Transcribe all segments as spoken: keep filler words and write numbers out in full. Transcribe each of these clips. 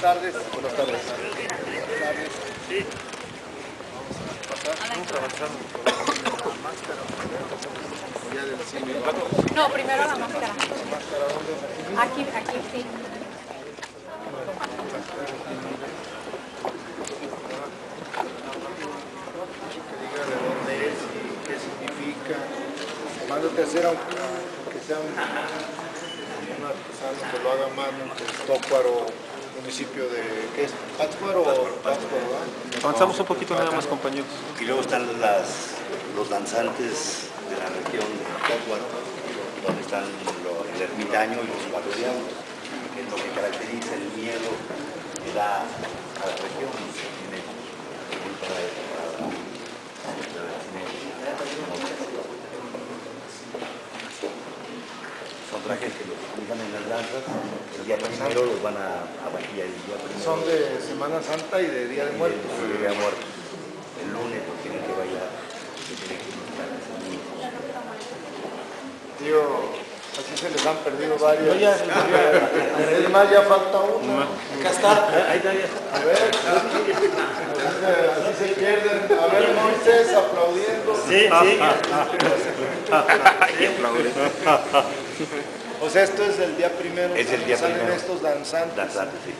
tardes. Buenas tardes. Buenas tardes. Sí. No, primero la máscara. Aquí, aquí, sí. Mándate a hacer a un, a, que sea un, un artesano que lo haga mano, que es Pátzcuaro, municipio de... ¿Qué es? Pátzcuaro, Pátzcuaro, ¿verdad? Avanzamos un poquito nada más, compañeros. Y luego están las, los danzantes de la región de Pátzcuaro, donde están los, el ermitaño y los guardianes, que es lo que caracteriza el miedo que da a la región. Trajes que los utilizan en las danzas, el día primero los van a, a vajilla, el día primero. Son de Semana Santa y de Día de Muertos. El, el Día de Muertos. El lunes los tienen que bailar, se tienen que buscar ese día. Tío, así se les han perdido varios. No, ya, es más, ya falta uno. Acá está. Ahí está. A ver, así se pierden. A ver, Moisés aplaudiendo. Sí, sí. Ahí aplauden. O sea, esto es el día primero. Es el día salen primero. Estos danzantes. Danzantes, sí.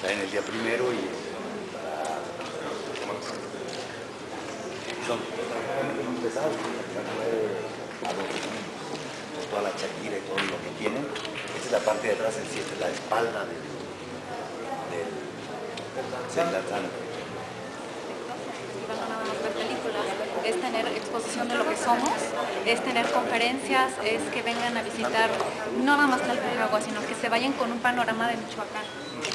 Salen el día primero y son empezados con toda la chaquira y todo lo que tienen. Esta es la parte de atrás, el siete, la espalda del, del, del danzante. Es tener exposición de lo que somos, es tener conferencias, es que vengan a visitar no nada más Tlalpujagua, sino que se vayan con un panorama de Michoacán,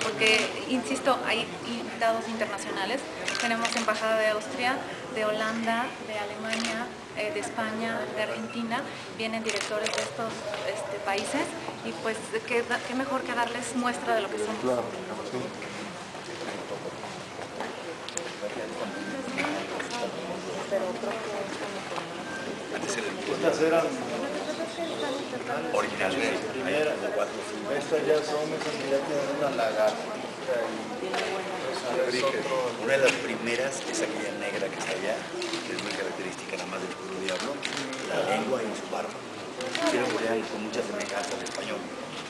porque, insisto, hay invitados internacionales, tenemos embajada de Austria, de Holanda, de Alemania, eh, de España, de Argentina, vienen directores de estos este, países y pues qué, qué mejor que darles muestra de lo que somos. Claro. Estas eran originalmente las primeras, estas ya son, esas ya tienen una lagartija y una de las primeras es aquella negra que está allá, que es muy característica nada más del puro diablo, la lengua y su barba. Quiero que vean con mucha semejanza al español.